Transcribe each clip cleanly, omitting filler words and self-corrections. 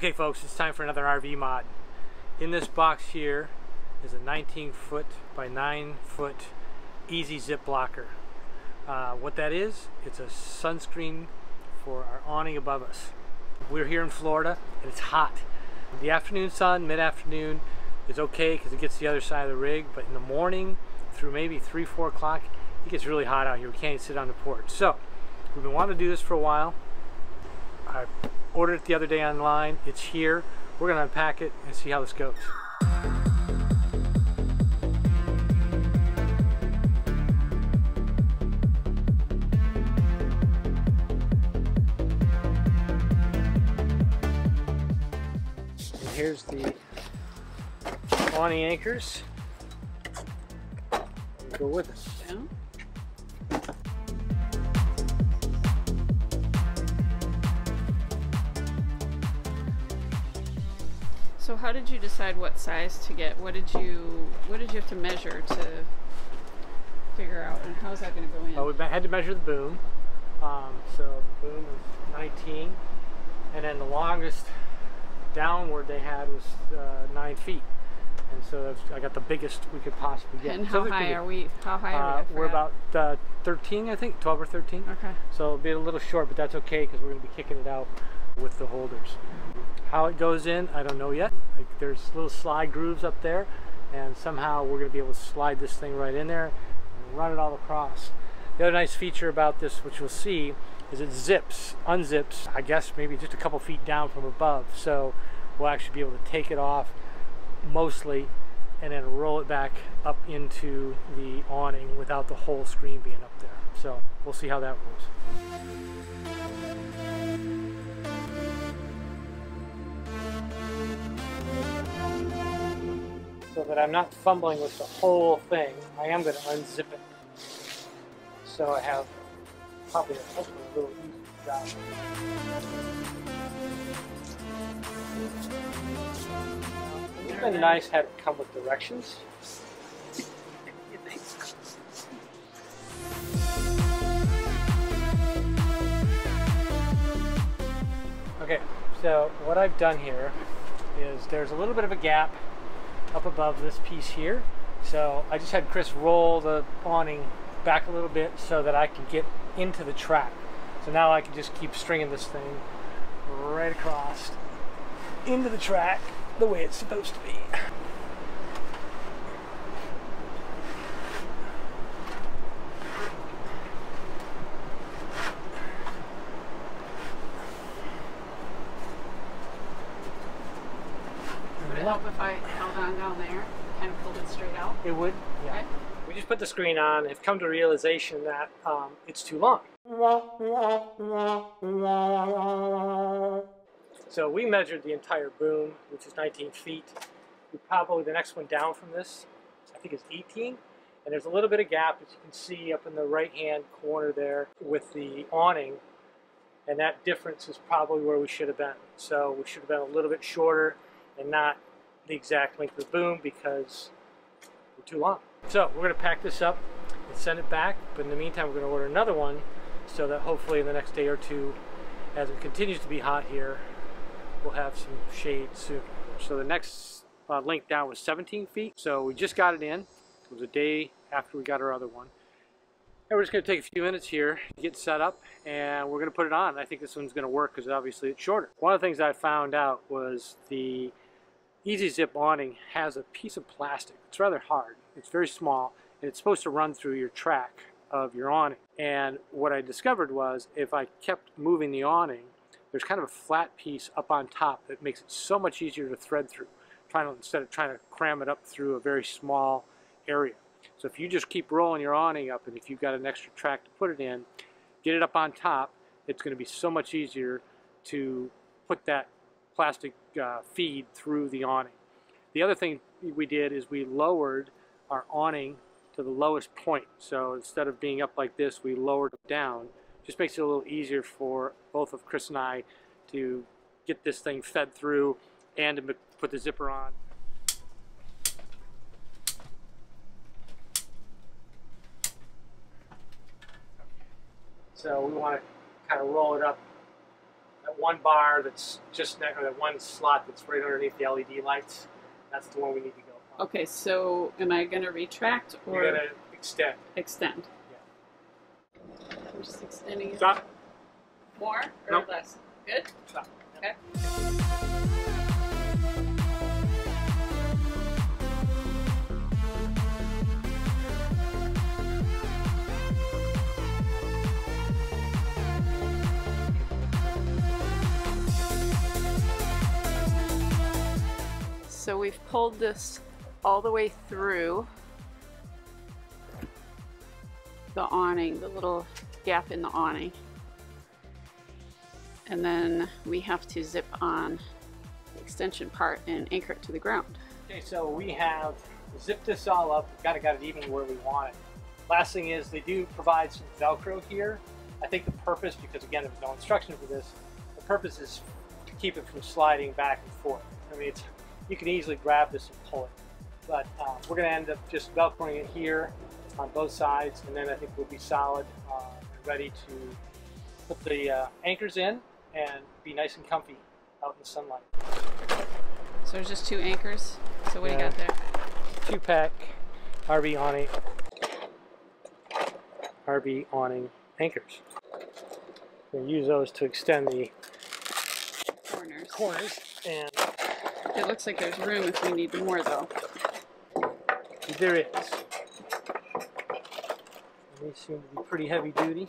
Okay folks, it's time for another RV mod. In this box here is a 19-foot by 9-foot EasyZip blocker. What that is, it's a sunscreen for our awning above us. We're here in Florida and it's hot. The afternoon sun, mid-afternoon, is okay because it gets the other side of the rig, but in the morning through maybe 3-4 o'clock, it gets really hot out here. We can't even sit on the porch. So we've been wanting to do this for a while. I ordered it the other day online. It's here. We're going to unpack it and see how this goes. And here's the awning anchors. Go with it. Yeah. So how did you decide what size to get? What did you have to measure to figure out, and how's that going to go in? Well, we had to measure the boom. So the boom was 19, and then the longest downward they had was 9 feet. And so I got the biggest we could possibly get. And how high are we? How high are we? We're about 13, I think, 12 or 13. Okay. So it'll be a little short, but that's okay because we're going to be kicking it out with the holders. How it goes in, I don't know yet. Like, there's little slide grooves up there, and somehow we're going to be able to slide this thing right in there and run it all across. The other nice feature about this, which you'll see, is it zips, unzips, I guess maybe just a couple feet down from above. So we'll actually be able to take it off mostly and then roll it back up into the awning without the whole screen being up there. So we'll see how that works. So that I'm not fumbling with the whole thing, I am going to unzip it. So I have probably a little easy job. It's been nice having it come with directions. Okay, so what I've done here is there's a little bit of a gap up above this piece here, so I just had Chris roll the awning back a little bit so that I could get into the track. So now I can just keep stringing this thing right across into the track the way it's supposed to be. If I held on down there, kind of pulled it straight out? It would, yeah. Okay. We just put the screen on and have come to the realization that it's too long. So we measured the entire boom, which is 19 feet. We probably, the next one down from this, I think is 18. And there's a little bit of gap, as you can see up in the right-hand corner there with the awning. And that difference is probably where we should have been. So we should have been a little bit shorter and not the exact length of the boom because we're too long. So we're going to pack this up and send it back, but in the meantime we're going to order another one so that hopefully in the next day or two, as it continues to be hot here, we'll have some shade soon. So the next length down was 17 feet. So we just got it in. It was a day after we got our other one. And we're just going to take a few minutes here to get set up, and we're going to put it on. I think this one's going to work because obviously it's shorter. One of the things I found out was the EasyZip awning has a piece of plastic. It's rather hard. It's very small, and it's supposed to run through your track of your awning. And what I discovered was if I kept moving the awning, there's kind of a flat piece up on top that makes it so much easier to thread through, instead of trying to cram it up through a very small area. So if you just keep rolling your awning up, and if you've got an extra track to put it in, get it up on top, it's going to be so much easier to put that plastic feed through the awning. The other thing we did is we lowered our awning to the lowest point. So instead of being up like this, we lowered it down. Just makes it a little easier for both of Chris and I to get this thing fed through and to put the zipper on. So we want to kind of roll it up that one bar that's just next, or that one slot that's right underneath the LED lights. That's the one we need to go from. Okay, so am I going to retract or? You're going to extend. Extend. Yeah. I'm just extending it. Stop. More or nope. Less? Good? Stop. Okay. So we've pulled this all the way through the awning, the little gap in the awning. And then we have to zip on the extension part and anchor it to the ground. Okay, so we have zipped this all up. We've kind of got it even where we want it. Last thing is they do provide some Velcro here. I think the purpose, because again, there was no instruction for this, the purpose is to keep it from sliding back and forth. I mean, it's, you can easily grab this and pull it. But we're gonna end up just Velcroing it here on both sides, and then I think we'll be solid and ready to put the anchors in and be nice and comfy out in the sunlight. So there's just two anchors. So what do you got there? 2-pack RV awning. RV awning anchors. We'll use those to extend the corners. And it looks like there's room if we need more though. There is. They seem to be pretty heavy duty.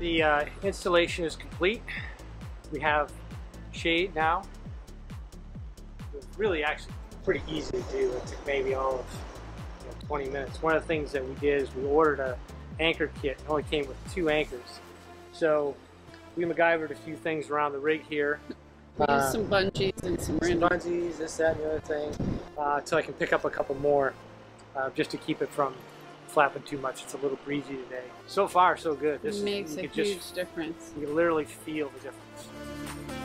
The installation is complete. We have shade now. It was really actually pretty easy to do. It took maybe all of 20 minutes. One of the things that we did is we ordered an anchor kit. It only came with 2 anchors. So we MacGyvered a few things around the rig here. We used some bungees and some bungees, this, that, and the other thing. So I can pick up a couple more just to keep it from flapping too much. It's a little breezy today. So far, so good. This makes a huge difference. You literally feel the difference.